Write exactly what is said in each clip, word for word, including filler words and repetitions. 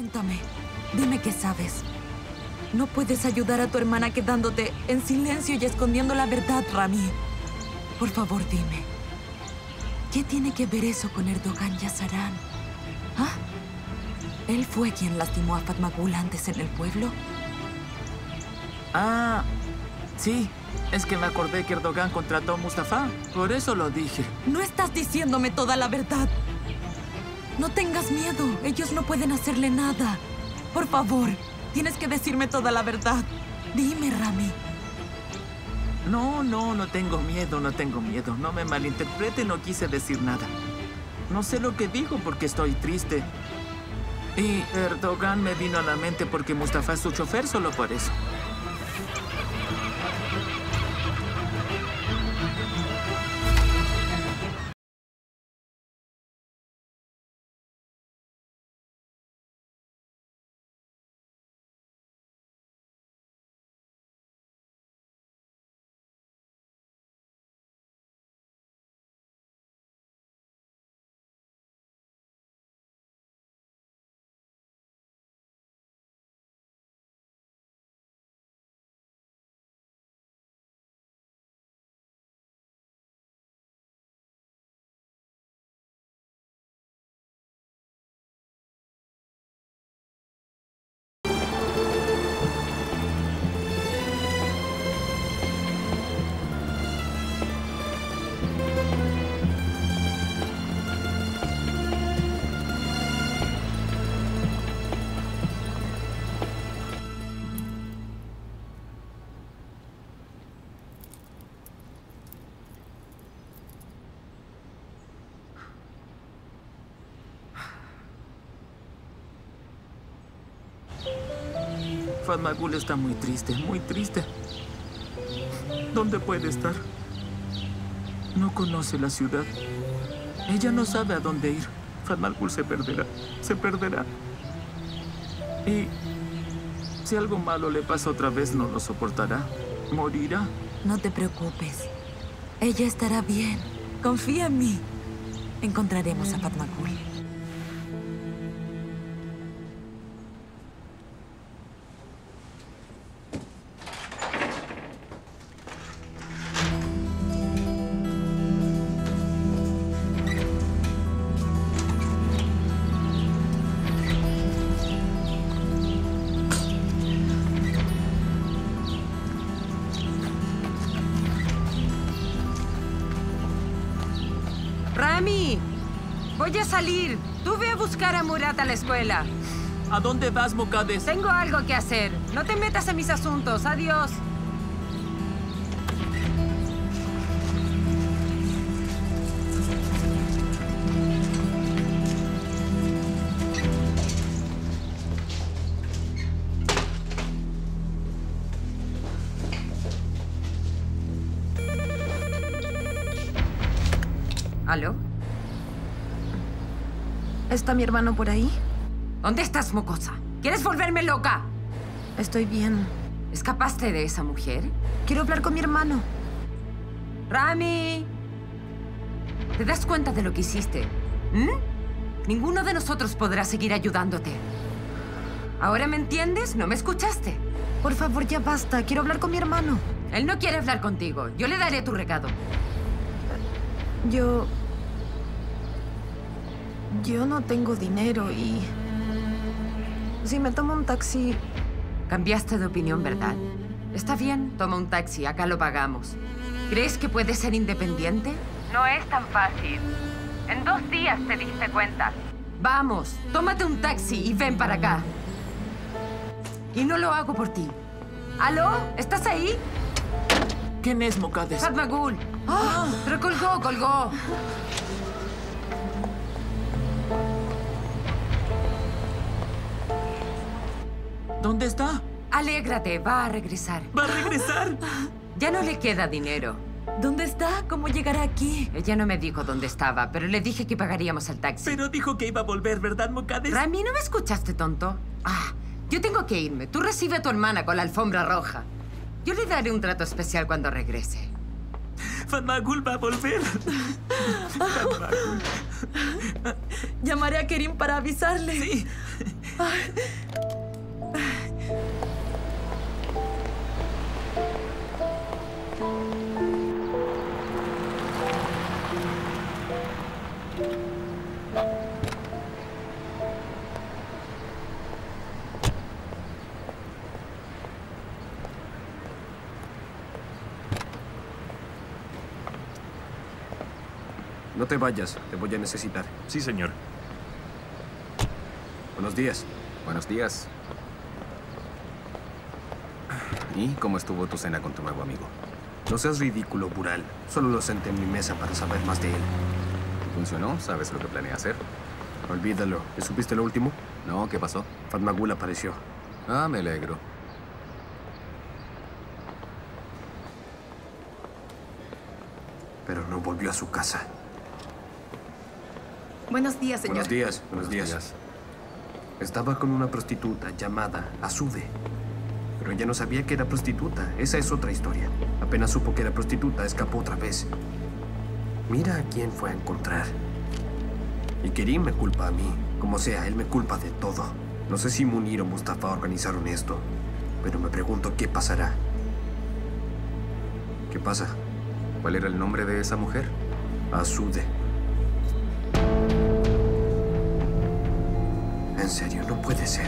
Cuéntame, dime qué sabes. No puedes ayudar a tu hermana quedándote en silencio y escondiendo la verdad, Rami. Por favor, dime. ¿Qué tiene que ver eso con Erdoğan y Azarán? ¿Ah? ¿Él fue quien lastimó a Fatmagül antes en el pueblo? Ah, sí. Es que me acordé que Erdoğan contrató a Mustafa. Por eso lo dije. No estás diciéndome toda la verdad. No tengas miedo. Ellos no pueden hacerle nada. Por favor, tienes que decirme toda la verdad. Dime, Rami. No, no, no tengo miedo, no tengo miedo. No me malinterprete, no quise decir nada. No sé lo que dijo porque estoy triste. Y Erdoğan me vino a la mente porque Mustafa es su chofer solo por eso. Fatmagül está muy triste, muy triste. ¿Dónde puede estar? No conoce la ciudad. Ella no sabe a dónde ir. Fatmagül se perderá, se perderá. Y si algo malo le pasa otra vez, no lo soportará. Morirá. No te preocupes. Ella estará bien. Confía en mí. Encontraremos a Fatmagül. Rami, voy a salir. Tú ve a buscar a Murata a la escuela. ¿A dónde vas, Mukaddes? Tengo algo que hacer. No te metas en mis asuntos. Adiós. ¿Aló? ¿Está mi hermano por ahí? ¿Dónde estás, mocosa? ¿Quieres volverme loca? Estoy bien. ¿Escapaste de esa mujer? Quiero hablar con mi hermano. ¡Rami! ¿Te das cuenta de lo que hiciste? ¿Mm? Ninguno de nosotros podrá seguir ayudándote. ¿Ahora me entiendes? ¿No me escuchaste? Por favor, ya basta. Quiero hablar con mi hermano. Él no quiere hablar contigo. Yo le daré tu recado. Yo... Yo no tengo dinero y... Si me tomo un taxi... Cambiaste de opinión, ¿verdad? Está bien, toma un taxi, acá lo pagamos. ¿Crees que puedes ser independiente? No es tan fácil. En dos días te diste cuenta. Vamos, tómate un taxi y ven para acá. Y no lo hago por ti. ¿Aló? ¿Estás ahí? ¿Quién es, Mukaddes? Fatmagül. ¡Ah! Oh, pero colgó, colgó. ¿Dónde está? Alégrate, va a regresar. ¿Va a regresar? Ya no le queda dinero. ¿Dónde está? ¿Cómo llegará aquí? Ella no me dijo dónde estaba, pero le dije que pagaríamos el taxi. Pero dijo que iba a volver, ¿verdad, Mukaddes? Rami, ¿no me escuchaste, tonto? Ah, yo tengo que irme. Tú recibe a tu hermana con la alfombra roja. Yo le daré un trato especial cuando regrese. Fatmagül va a volver. Fatmagül. Llamaré a Kerim para avisarle. Sí. No te vayas, te voy a necesitar. Sí, señor. Buenos días. Buenos días. ¿Y cómo estuvo tu cena con tu nuevo amigo? No seas ridículo, Vural. Solo lo senté en mi mesa para saber más de él. ¿Funcionó? ¿Sabes lo que planea hacer? Olvídalo. ¿Te supiste lo último? No, ¿qué pasó? Fatmagül apareció. Ah, me alegro. Pero no volvió a su casa. Buenos días, señor. Buenos días. Buenos, Buenos días. días. Estaba con una prostituta llamada Azude. Pero ella no sabía que era prostituta. Esa es otra historia. Apenas supo que era prostituta, escapó otra vez. Mira a quién fue a encontrar. Y Kerim me culpa a mí. Como sea, él me culpa de todo. No sé si Munir o Mustafa organizaron esto. Pero me pregunto qué pasará. ¿Qué pasa? ¿Cuál era el nombre de esa mujer? Azude. En serio, no puede ser.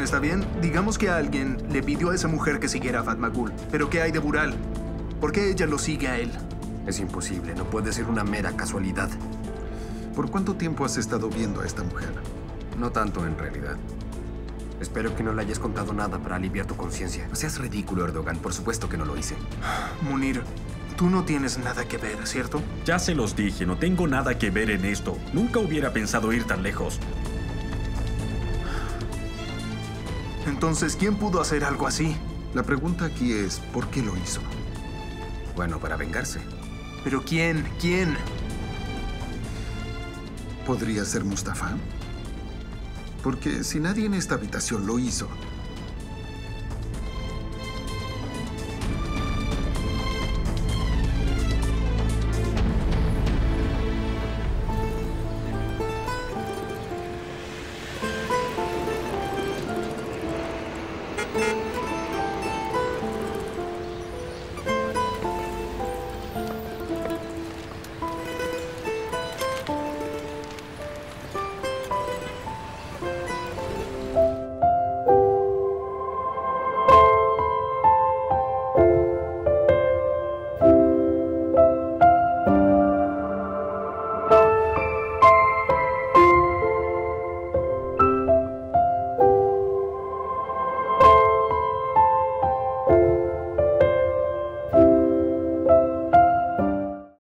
Está bien, digamos que alguien le pidió a esa mujer que siguiera a Fatmagül. ¿Pero qué hay de Vural? ¿Por qué ella lo sigue a él? Es imposible, no puede ser una mera casualidad. ¿Por cuánto tiempo has estado viendo a esta mujer? No tanto, en realidad. Espero que no le hayas contado nada para aliviar tu conciencia. No seas ridículo, Erdoğan. Por supuesto que no lo hice. Munir, tú no tienes nada que ver, ¿cierto? Ya se los dije, no tengo nada que ver en esto. Nunca hubiera pensado ir tan lejos. Entonces, ¿quién pudo hacer algo así? La pregunta aquí es, ¿por qué lo hizo? Bueno, para vengarse. ¿Pero quién? ¿Quién? ¿Podría ser Mustafa? Porque si nadie en esta habitación lo hizo,